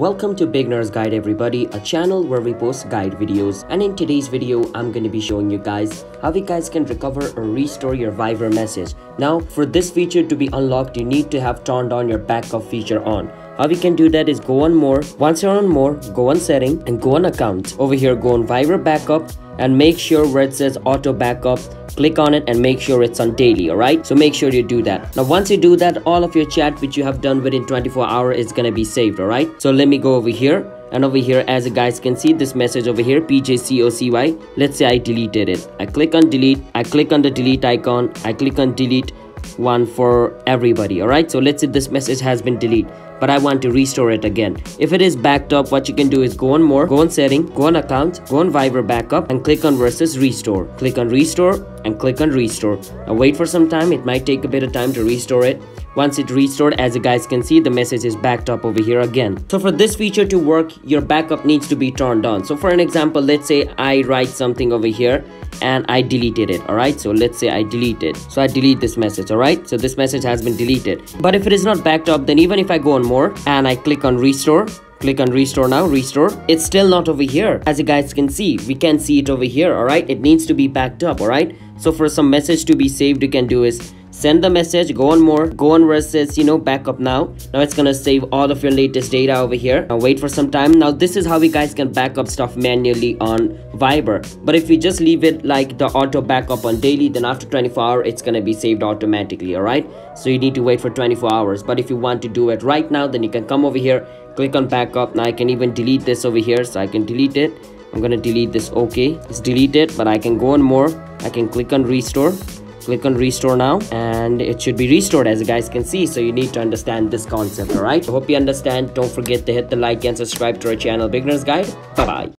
Welcome to Beginner's Guide everybody, a channel where we post guide videos, and in today's video I'm going to be showing you guys how you guys can recover or restore your Viber message. Now for this feature to be unlocked, you need to have turned on your backup feature on. How we can do that is go on more. Once you're on more, go on setting and go on account. Over here go on Viber backup and make sure where it says auto backup, click on it and make sure it's on daily. Alright, so make sure you do that. Now once you do that, all of your chat which you have done within 24 hours is gonna be saved. Alright, so let me go over here, and over here as you guys can see this message over here, PJCOCY. Let's say I deleted it. I click on delete, I click on the delete icon, I click on delete one for everybody. Alright, so let's say this message has been deleted, but I want to restore it again. If it is backed up, what you can do is go on more, go on setting, go on account, go on Viber backup and click on versus restore. Click on restore and click on restore. Now wait for some time, it might take a bit of time to restore it. Once it restored, as you guys can see, the message is backed up over here again. So for this feature to work, your backup needs to be turned on. So for an example, let's say I write something over here and I deleted it. Alright, so let's say I delete it. So I delete this message. Alright, so this message has been deleted. But if it is not backed up, then even if I go on more and I click on restore, click on restore now, restore, it's still not over here. As you guys can see, we can't see it over here. Alright, it needs to be backed up. Alright, so for some message to be saved, you can do is send the message, go on more, go on where it says, you know, backup now. Now it's gonna save all of your latest data over here. Now wait for some time. Now this is how you guys can back up stuff manually on Viber. But if you just leave it like the auto backup on daily, then after 24 hours it's gonna be saved automatically. All right, so you need to wait for 24 hours. But if you want to do it right now, then you can come over here, click on backup. Now I can even delete this over here, so I can delete it. I'm gonna delete this. Okay, it's deleted, but I can go on more, I can click on restore, click on restore now, and it should be restored as you guys can see. So you need to understand this concept. All right, I hope you understand. Don't forget to hit the like and subscribe to our channel Beginner's Guide. Bye bye.